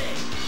Ready?